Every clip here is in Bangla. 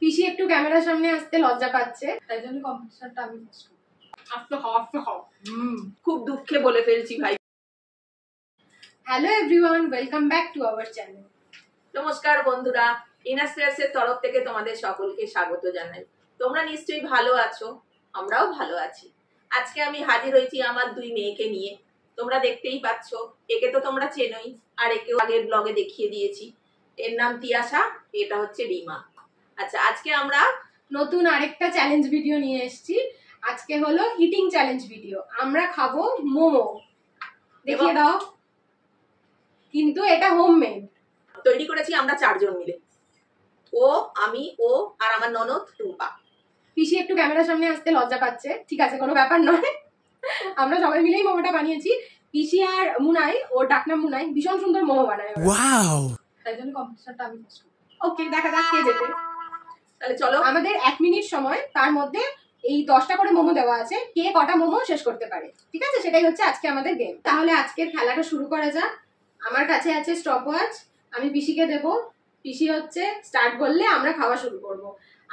পিসি একটু ক্যামেরার সামনে আসতে লজ্জা পাচ্ছে, তাই জন্য কম্পিটিশনটা আমি খাও। খুব দুঃখে বলে ফেলছি ভাই। Hello everyone, welcome back to our channel. নমস্কার বন্ধুরা, ইনাস্টার্সের তরফ থেকে তোমাদের সকলকে স্বাগত জানাই। তোমরা নিশ্চয়ই ভালো আছো, আমরাও ভালো আছি। আজকে আমি হাজির হয়েছি আমার দুই মেয়েকে নিয়ে। তোমরা দেখতেই পাচ্ছ, একে তো তোমরা চেনোই, আর একে আগের ব্লগে দেখিয়ে দিয়েছি। এর নাম তিয়াশা, এটা হচ্ছে রিমা। আচ্ছা, আজকে আমরা নতুন আরেকটা চ্যালেঞ্জ ভিডিও নিয়ে এসেছি। আজকে হলো ইটিং চ্যালেঞ্জ ভিডিও। আমরা খাবো মোমো, দেখিয়ে দাও। কিন্তু এটা হোমমেড তৈরি করেছি আমরা চারজন মিলে, ও, আমি, ও আর আমার ননদ টুম্পা। পিসি একটু ক্যামেরার সামনে আসতে লজ্জা পাচ্ছে, ঠিক আছে, কোনো ব্যাপার নয়। আমরা সবাই মিলেই মোমোটা বানিয়েছি। পিসি আর মুনাই, ওর ডাকনাম মুনাই, ভীষণ সুন্দর মোমো বানায়, তাই জন্য কম্পিটিশনটা আমি। ওকে, দেখা যাক কে জেতে। তাহলে চলো, আমাদের ১ মিনিট সময়, তার মধ্যে এই 10টা করে মোমো দেওয়া আছে, কে কটা মোমো শেষ করতে পারে, ঠিক আছে? সেটাই হচ্ছে আজকে আমাদের গেম। তাহলে আজকের খেলাটা শুরু করা যাক। আমার কাছে আছে স্টপ ওয়াচ, আমি পিসিকে দেবো। পিসি হচ্ছে স্টার্ট বললে আমরা খাওয়া শুরু করব।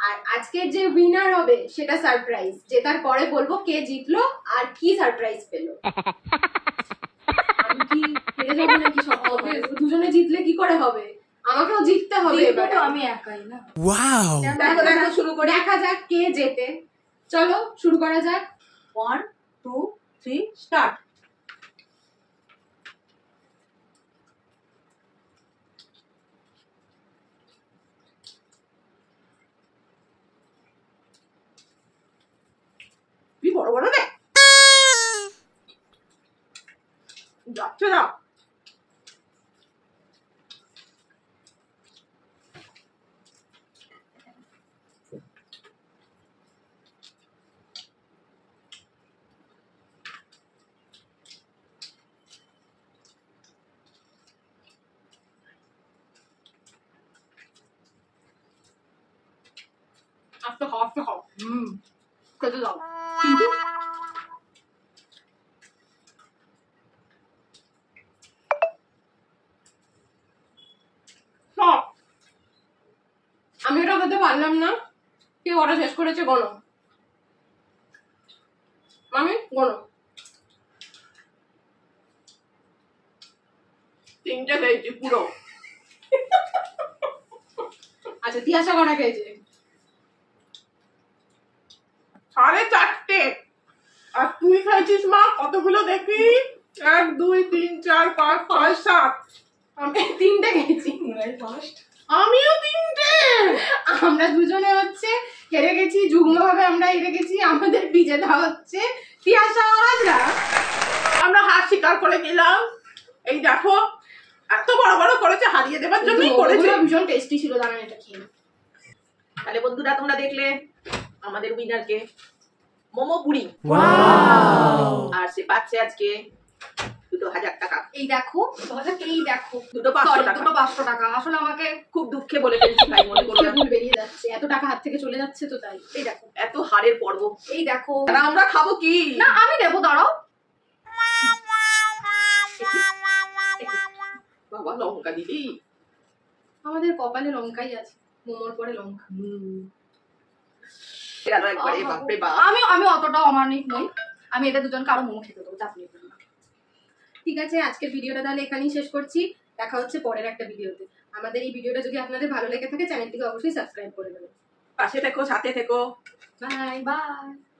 আর আজকে যে উইনার হবে সেটা সারপ্রাইজ, জেতার পরে বলবো কে জিতলো আর কি সারপ্রাইজ পেলো। আমি কি হেরে যাবো নাকি? সব হবে, দুজনে জিতলে কি করে হবে? আমাকেও জিততে হবে, এবারে আমি একাই না। ওয়াও, তাহলে শুরু করি, দেখা যাক কে জেতে। চলো শুরু করা যাক। 1 2 3 স্টার্ট। বড় বড় দেখ যাচ্ছে না, আস্তে খাও, আস্তে খাও। কেটে যাও। আমি ওটা খেতে পারলাম না। কে ওটা শেষ করেছে? গনো মামি, গনো। তিনটা খেয়েছি পুরো। আচ্ছা, তিয়াশা কটা খেয়েছে? 4.5। আর তুই খাইছিস মা কতগুলো দেখি? 1 2 3 4 5 6 7। আমি 3টে খেয়েছি। আমিও 3টে। আমরা দুজনে হচ্ছে হেরে গেছি, যুগ্মভাবে আমরা হেরে গেছি। আমাদের বিজেতা হচ্ছে তিয়াশা। আমরা হার স্বীকার করে নিলাম। এই দেখো, এত বড় বড় করেছে, হারিয়ে দেবার জন্যই করেছে। ভীষণ টেস্টি ছিল, দাঁড়ান এটা খেয়ে। তাহলে বন্ধুরা, তোমরা দেখলে আমাদের উইনারকে, মোমো পুরি। আর সে পাচ্ছে আজকে 2000 টাকা। এই দেখো, এই দেখো, 2 500 টাকা। আসলে আমাকে খুব দুঃখে বলে ফেলছি ভাই, মনে করো ভুল বেরিয়ে যাচ্ছে, এত টাকা হাত থেকে চলে যাচ্ছে তো। তাই এই দেখো, এত হারের পর্ব। এই দেখো, আমরা খাবো কি না? আমি দেবো, দাঁড়াও। বাবা, লঙ্কা দিদি, আমাদের কপালে লঙ্কাই আছে, মোমোর পরে লঙ্কা। আমি অতটাও অমানিক নই, আমি এটা দুজনকে আরো মোমো খেতে দেবো। আপনি ঠিক আছে, আজকের ভিডিওটা তাহলে এখানেই শেষ করছি। দেখা হচ্ছে পরের একটা ভিডিওতে। আমাদের এই ভিডিওটা যদি আপনাদের ভালো লেগে থাকে, চ্যানেলটিকে অবশ্যই সাবস্ক্রাইব করে দেবেন। পাশে থেকো, সাথে থেকো। Bye by.